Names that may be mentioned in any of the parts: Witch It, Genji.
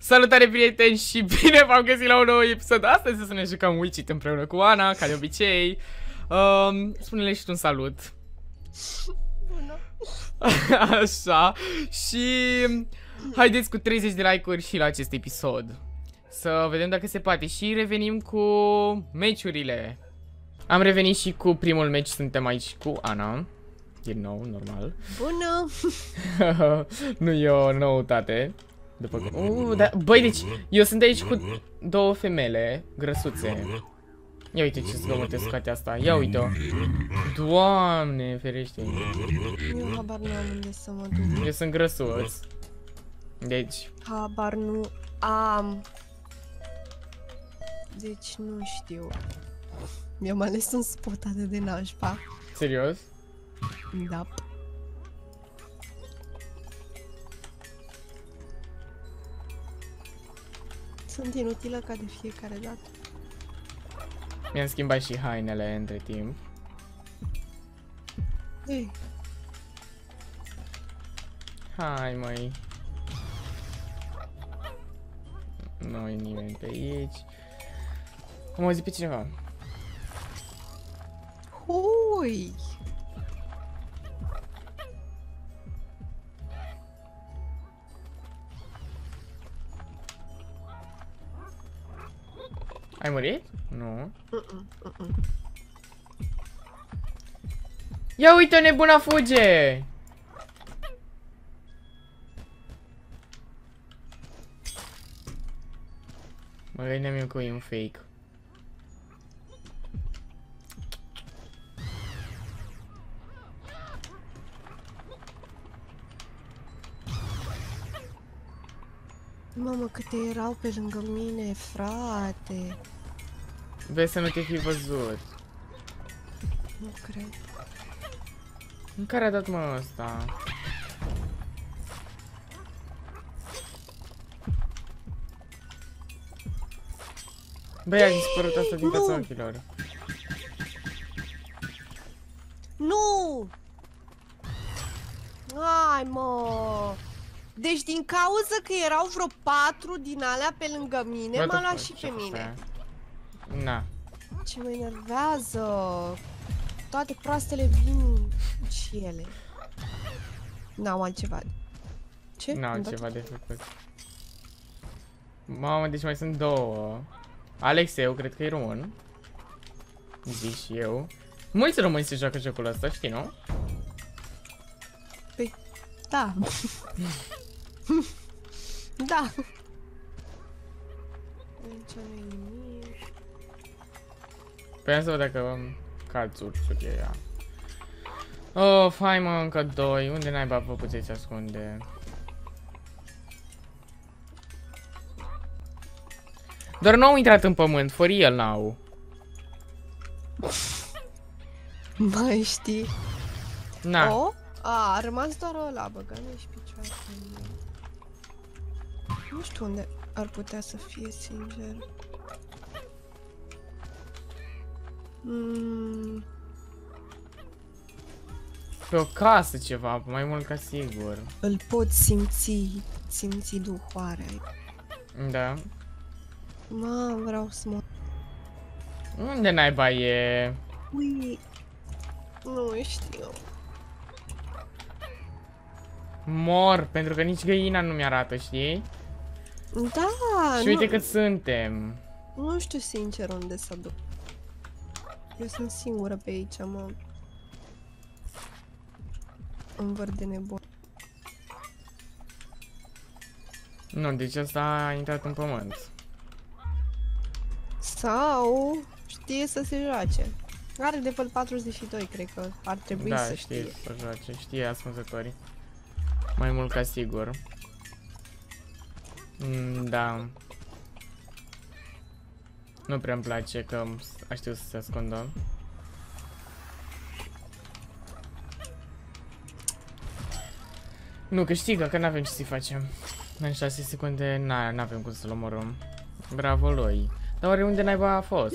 Salutare prieteni și bine v-am găsit la un nou episod. Astăzi să ne jucăm Witch It împreună cu Ana, ca de obicei. Spune-le și tu un salut. Bună. Așa. Și haideți cu 30 de like-uri și la acest episod. Să vedem dacă se poate. Și revenim cu meciurile. Am revenit și cu primul meci, suntem aici cu Ana. Din nou, normal. Bună! Nu e o noutate. După că... da... Băi, deci, eu sunt aici cu două femele grăsuțe. Ia uite ce zgomote scoate asta, ia uite-o. Doamne, ferește. Eu habar nu am unde să mă duc. Eu sunt grăsuț. Deci... habar nu am. Deci nu știu. Mi-am ales un spot atât de nașpa. Serios? Da. Sunt inutilă ca de fiecare dată. Mi-am schimbat și hainele între timp. Ei. Hai, măi. Nu e nimeni pe aici. Am auzit pe cineva. Ui. Ai murit? Nu. Ia uite-o, nebuna fuge! Mă gândeam eu că e un fake. Mamă, câte erau pe lângă mine, frate! Vezi să nu te fi văzut. Nu cred. În care a dat, mă, ăsta? Băi, a dispărut asta din fața ochilor. Nu! Hai, mă! Deci din cauza că erau vreo 4 din alea pe lângă mine, m-a luat și pe mine. Na. Ce mă enervează. Toate proastele vin și ele. N-au altceva. Ce? N-au altceva de făcut. Mamă, deci mai sunt două. Alexeu, cred că e român. Zic și eu. Mulți români se joacă jocul ăsta, știi, nu? Păi, da. Da. Păi să văd dacă calți urciuc ea. Oh, hai mă, încă 2. Unde naiba vă puteți ascunde? Doar nu au intrat în pământ, for real n-au. Mai știi? Na. O? A rămas doar ăla, băga nu-și picioare. Nu știu unde ar putea să fie, sincer. Pe o casă ceva, mai mult ca sigur. Îl pot simți duhoarea. Da. Mă, vreau să mă... Unde naiba e? Ui, nu știu. Mor, pentru că nici găina nu mi-arată, știi? Da, și uite cât suntem. Nu știu sincer unde să duc. Eu sunt singură pe aici, mă. Îmi văr de nebun. Nu, deci asta a intrat în pământ. Sau știe să se joace. Are de level 42, cred că ar trebui să știe. Da, știe să joace, știe ascunzătorii. Mai mult ca sigur. Da. Nu prea-mi place că știu să se ascundă. Nu câștigă, că n-avem ce să-i facem. În 6 secunde n-avem cum să-l omorăm. Bravo lui. Dar oare unde naiba a fost?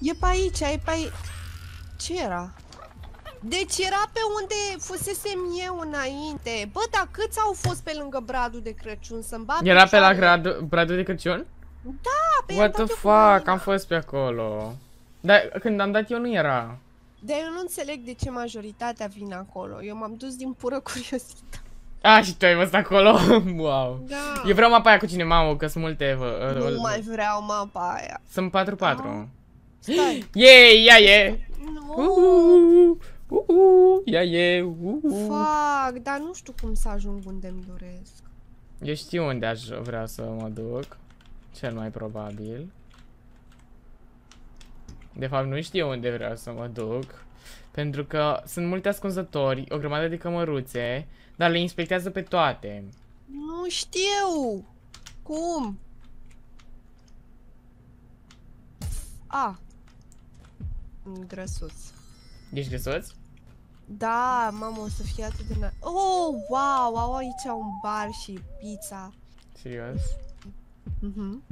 E pe aici, e pe aici. Ce era? Deci era pe unde fusesem eu înainte. Bă, dar câți au fost pe lângă bradul de Crăciun să-mi bag? Era pe la bradul de Crăciun? Da, pe what the fuck, am fost pe acolo. Dar când am dat eu nu era. Dar eu nu înțeleg de ce majoritatea vin acolo. Eu m-am dus din pură curiozitate. Ah, și tu ai văzut acolo? Wow. Da. Eu vreau mapa aia cu cine, mamă, că sunt multe. Nu mai vreau mapa aia. Sunt 4-4. Stai. Yeee, ia e. Ia e. Fuck, dar nu știu cum să ajung unde îmi doresc. Eu știu unde vreau să mă duc. Cel mai probabil. De fapt, nu știu unde vreau să mă duc. Pentru că sunt multe ascunzători, o grămadă de cămăruțe, dar le inspectează pe toate. Nu știu! Cum? A. Grăsuț. Ești grăsuț? Da, mamă, o să fie atât de na... Oh, wow! Au aici un bar și pizza. Serios? Mhm.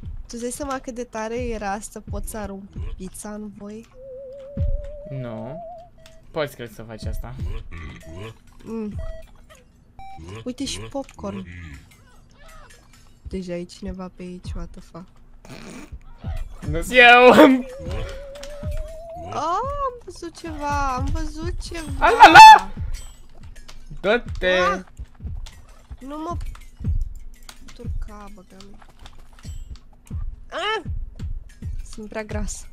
Tu îți dai seama cât de tare era să pot să arunc pizza în voi? Nu. Poți, cred, să faci asta. Uite și popcorn. Deja e cineva pe aici, what the fuck. Nu-s eu! Am văzut ceva, am văzut ceva. Alala! Dă-te! Nu mă... Turca, băgă-mi. Sunt prea grasă.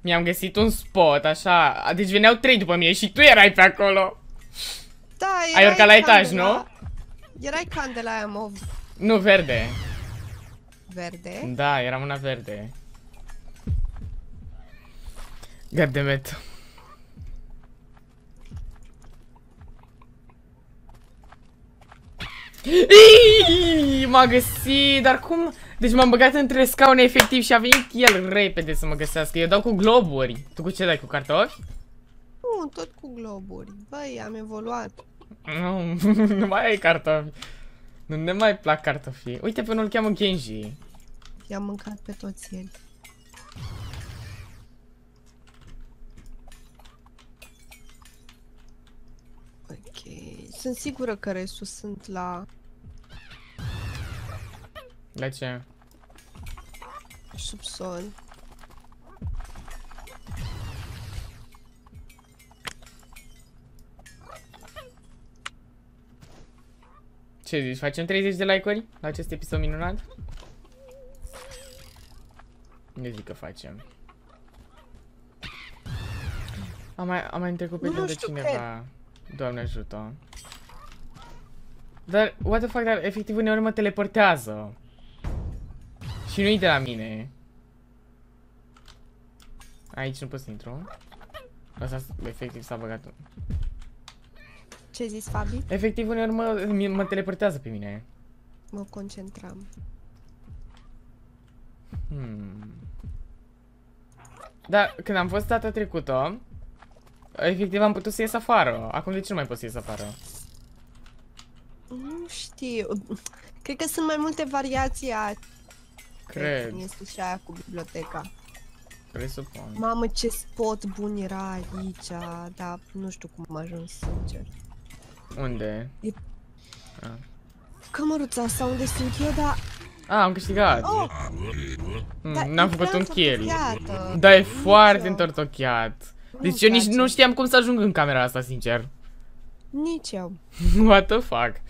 Mi-am găsit un spot, așa. Deci veneau 3 după mine și tu erai pe acolo. Da, ai urcat la etaj, nu? Erai candela aia mov. Nu, verde. Verde? Da, eram una verde. God damn it. M-a găsit, dar cum? Deci m-am băgat între scaune efectiv și a venit el repede să mă găsească. Eu dau cu globuri. Tu cu ce dai, cu cartofi? Nu, tot cu globuri. Băi, am evoluat. Nu mai ai cartofi. Nu ne mai plac cartofii. Uite până îl cheamă Genji. I-am mâncat pe toți el. Ok, sunt sigură că restul sunt la... La ce? Subsol. Ce zici? Facem 30 de like-uri la acest episod minunat? Nu zic că facem. Am mai întrecut pe de cineva. Doamne ajută. Dar, what the fuck, dar efectiv uneori mă teleportează. Și nu-i de la mine. Aici nu pot să intru. Asta efectiv s-a băgat. Ce zici, Fabi? Efectiv uneori mă teleportează pe mine. Mă concentram. Dar când am fost data trecută, efectiv am putut să ies afară. Acum de ce nu mai pot să ies afară? Nu știu. Cred că sunt mai multe variații. Cred. Este și aia cu biblioteca. Presupun. Mamă, ce spot bun era aici, dar nu știu cum am ajuns, sincer. Unde? E... Cămăruța asta unde sunt eu, dar... am câștigat. N-am făcut un kill. Da, e foarte întortocheat. Deci eu nici nu știam cum să ajung în camera asta, sincer. Nici eu. What the fuck?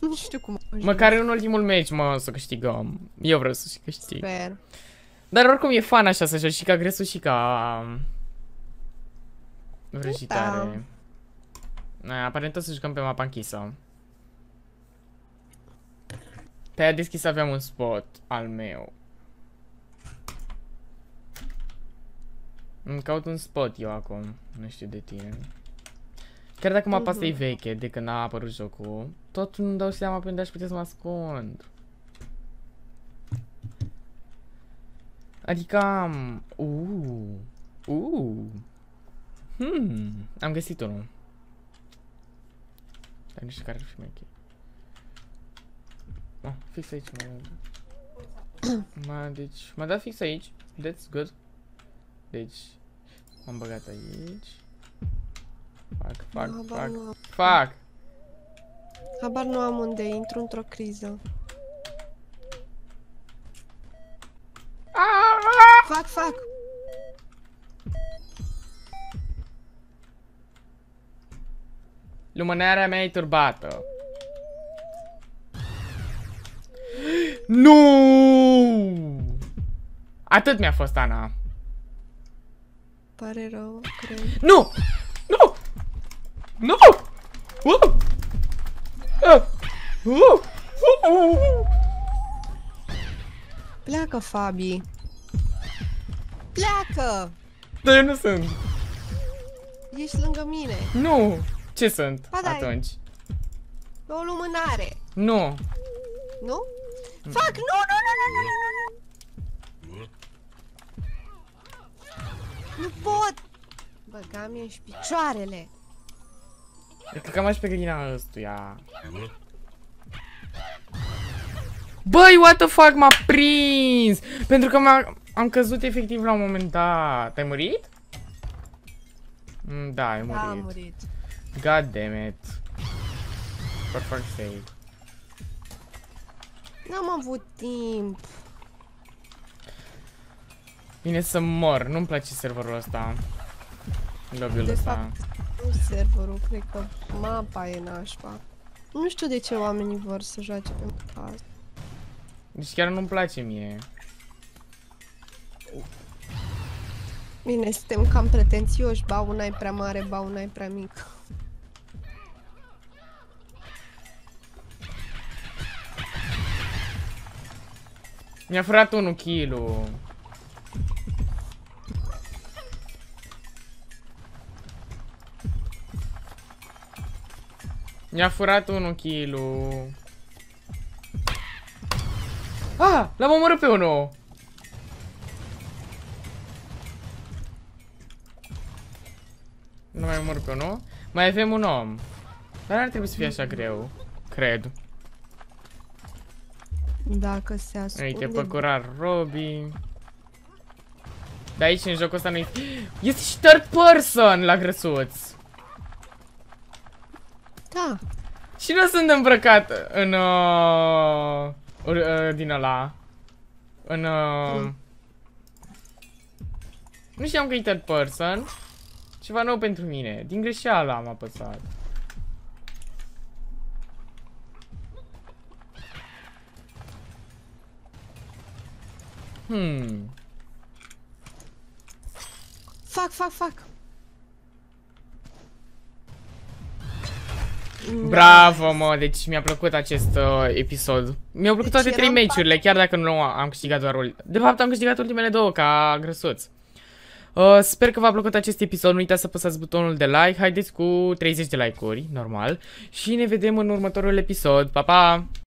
Nu știu cum. Măcar în ultimul meci, mă, să câștigăm. Eu vreau să și câștig. Sper. Dar oricum e fan așa să joci și ca gresul și ca... Vrăjitare. Aparent o să jucăm pe mapa închisă. Pe aia deschis aveam un spot al meu. Îmi caut un spot eu acum. Nu știu de tine. Chiar dacă mapa asta e veche, de când a apărut jocul, tot nu-mi dau seama pe unde aș putea să mă ascund. Adică am... Am găsit unul. Dar nu știu care ar fi mai ok. Ah, fix aici m-a deci, m-a dat fix aici. That's good. Deci, m-am băgat aici. Fac! Habar nu am unde, intru într-o criză. Fac! Lumânarea mea e turbată. Nu! Atât mi-a fost, Ana. Pare rău, cred. Nu! Nu! Nu! Pleacă, Fabi. Pleacă! Dar eu nu sunt. Ești lângă mine. Nu! Ce sunt atunci? O lumânare. Nu. Nu? Fac! Nu! Nu pot! Băgam eu și picioarele. Eu cred că am ajuns pe grina ăstuia. Băi, what the fuck, m-a prins! Pentru că am căzut efectiv la un moment dat. Ai murit? Da, ai murit. Da, am murit. God damn it. For fuck's sake. N-am avut timp. Bine să mor, nu-mi place serverul ăsta. Lobby-ul ăsta. Nu serverul, cred că mapa e nașpa. Nu știu de ce oamenii vor să joace pe mapa asta. Deci chiar nu-mi place mie. Bine, suntem cam pretențioși, ba una e prea mare, ba una e prea mică. Mi-a furat 1 kg. Mi-a furat 1 kg. Ah, l-am omorât pe unul. Nu mai omor pe unul. Mai avem un om. Dar ar trebui să fie așa greu, cred. Dacă se ascunde. Uite, păcura Robi. Dar aici, în jocul ăsta, nu-i... Este și third person la grăsuț. Da. Și nu sunt îmbrăcat în... din ăla. În... Nu știam că e third person. Ceva nou pentru mine. Din greșeală am apăsat. Fac. Bravo, mă, deci mi-a plăcut acest episod. Mi-au plăcut toate 3 meciurile, chiar dacă nu am câștigat doar ultimele. De fapt, am câștigat ultimele 2 ca grăsuț. Sper că v-a plăcut acest episod, nu uitați să apăsați butonul de like, haideți cu 30 de like-uri, normal. Și ne vedem în următorul episod, pa, pa!